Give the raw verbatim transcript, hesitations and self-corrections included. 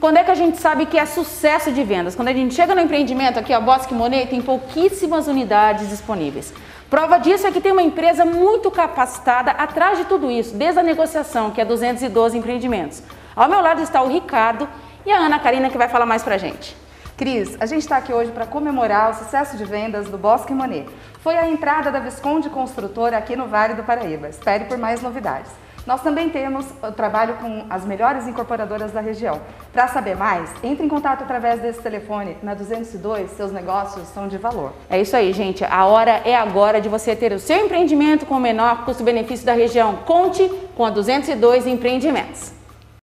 Quando é que a gente sabe que é sucesso de vendas? Quando a gente chega no empreendimento, aqui ó, Bosque Monet tem pouquíssimas unidades disponíveis. Prova disso é que tem uma empresa muito capacitada atrás de tudo isso, desde a negociação, que é duzentos e doze empreendimentos. Ao meu lado está o Ricardo e a Ana Karina, que vai falar mais pra gente. Cris, a gente está aqui hoje para comemorar o sucesso de vendas do Bosque Monet. Foi a entrada da Visconde Construtora aqui no Vale do Paraíba. Espere por mais novidades. Nós também temos o trabalho com as melhores incorporadoras da região. Para saber mais, entre em contato através desse telefone. Na duzentos e dois, seus negócios são de valor. É isso aí, gente. A hora é agora de você ter o seu empreendimento com o menor custo-benefício da região. Conte com a duzentos e dois empreendimentos.